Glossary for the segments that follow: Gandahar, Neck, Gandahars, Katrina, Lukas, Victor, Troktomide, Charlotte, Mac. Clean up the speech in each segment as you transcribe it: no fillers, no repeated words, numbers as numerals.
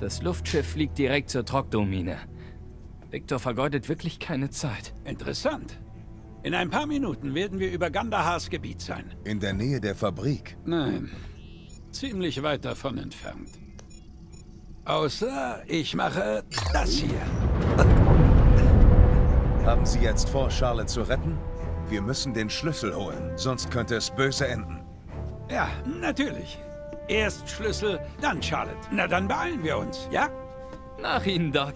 Das Luftschiff fliegt direkt zur Trockdomine. Victor vergeudet wirklich keine Zeit. Interessant. In ein paar Minuten werden wir über Gandahars Gebiet sein. In der Nähe der Fabrik? Nein, ziemlich weit davon entfernt. Außer ich mache das hier. Haben Sie jetzt vor, Charlotte zu retten? Wir müssen den Schlüssel holen, sonst könnte es böse enden. Ja, natürlich. Erst Schlüssel, dann Charlotte. Na, dann beeilen wir uns, ja? Nach Ihnen, Doc.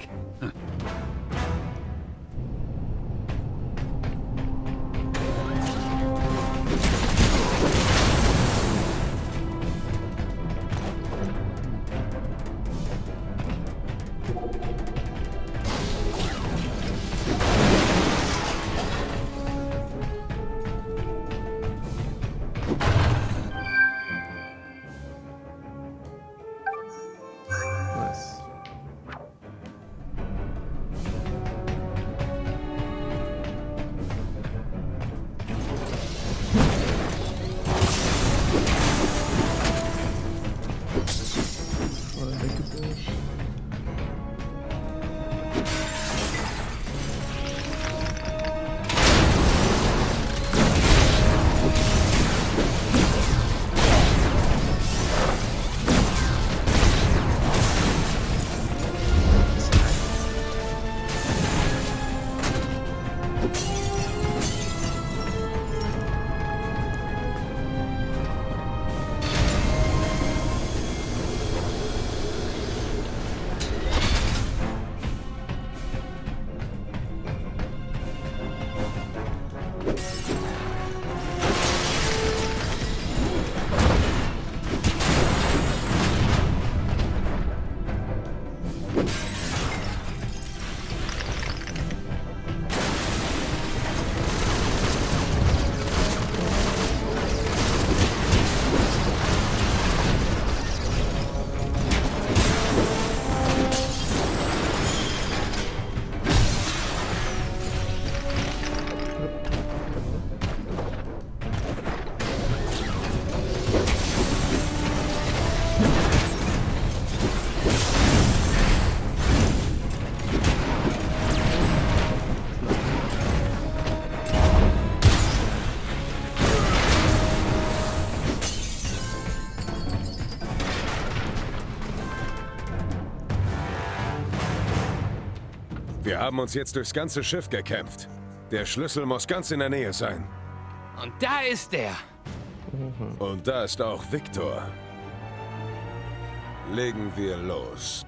Wir haben uns jetzt durchs ganze Schiff gekämpft. Der Schlüssel muss ganz in der Nähe sein. Und da ist er. Und da ist auch Victor. Legen wir los.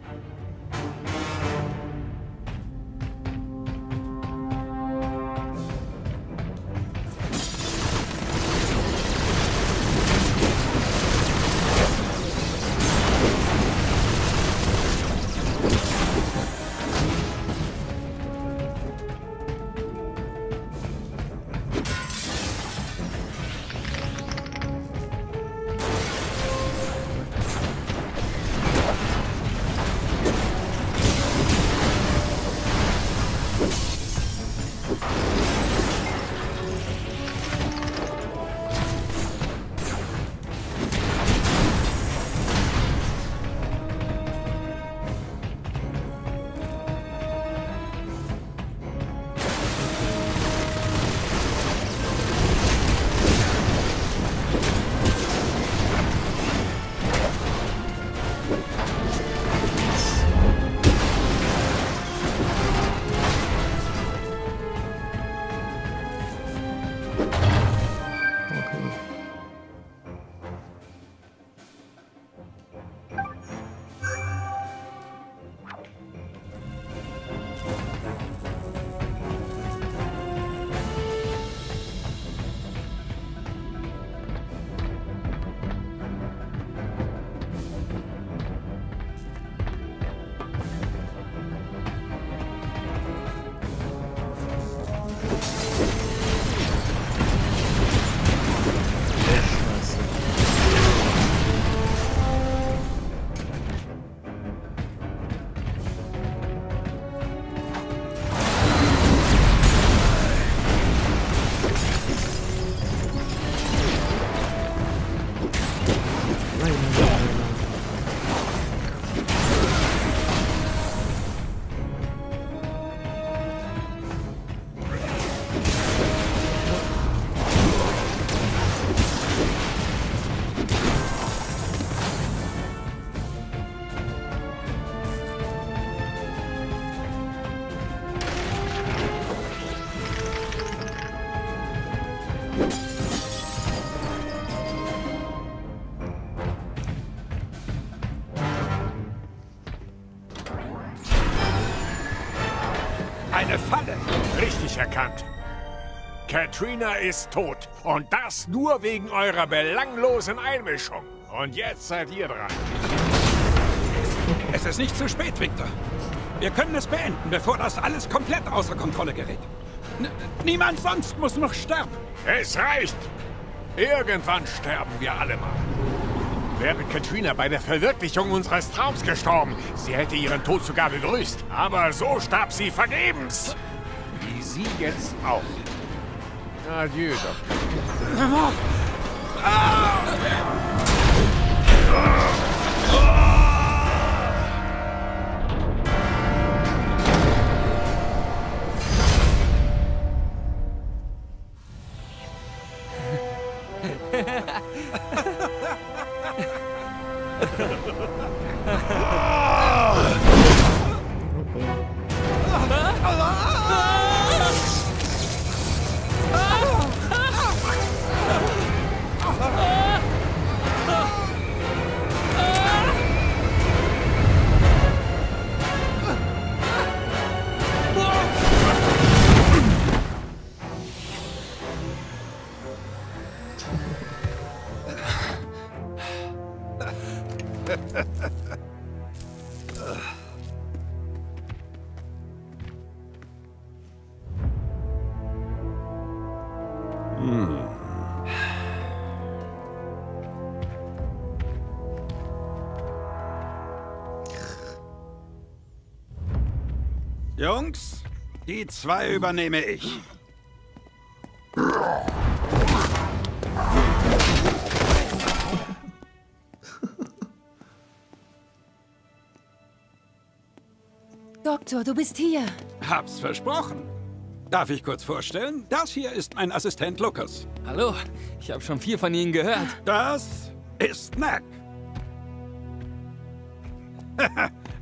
richtig erkannt. Katrina ist tot. Und das nur wegen eurer belanglosen Einmischung. Und jetzt seid ihr dran. Es ist nicht zu spät, Victor. Wir können es beenden, bevor das alles komplett außer Kontrolle gerät. Niemand sonst muss noch sterben. Es reicht. Irgendwann sterben wir alle mal. Wäre Katrina bei der Verwirklichung unseres Traums gestorben, sie hätte ihren Tod sogar begrüßt. Aber so starb sie vergebens. Wie sie jetzt auch. Adieu, Doktor. Jungs, die zwei übernehme ich. Doktor, du bist hier. Hab's versprochen. Darf ich kurz vorstellen? Das hier ist mein Assistent Lukas. Hallo, ich habe schon viel von Ihnen gehört. Das ist Mac.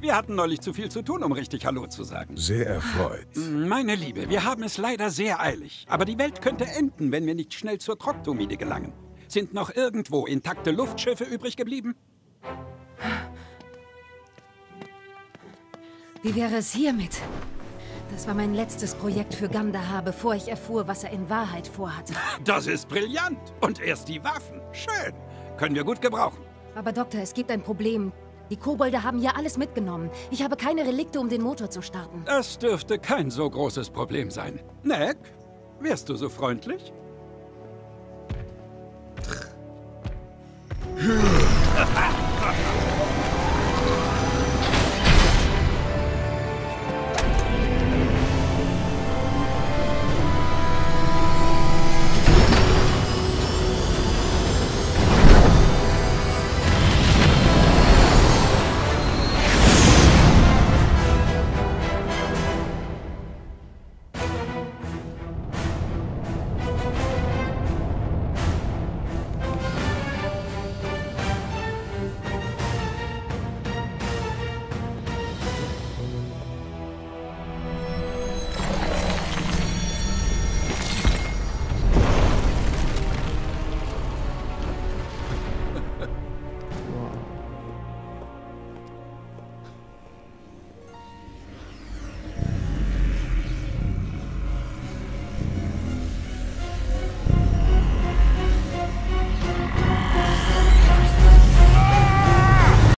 Wir hatten neulich zu viel zu tun, um richtig Hallo zu sagen. Sehr erfreut. Meine Liebe, wir haben es leider sehr eilig. Aber die Welt könnte enden, wenn wir nicht schnell zur Troktomide gelangen. Sind noch irgendwo intakte Luftschiffe übrig geblieben? Wie wäre es hiermit? Das war mein letztes Projekt für Gandahar, bevor ich erfuhr, was er in Wahrheit vorhatte. Das ist brillant. Und erst die Waffen. Schön. Können wir gut gebrauchen. Aber Doktor, es gibt ein Problem. Die Kobolde haben ja alles mitgenommen. Ich habe keine Relikte, um den Motor zu starten. Das dürfte kein so großes Problem sein. Neck, wärst du so freundlich?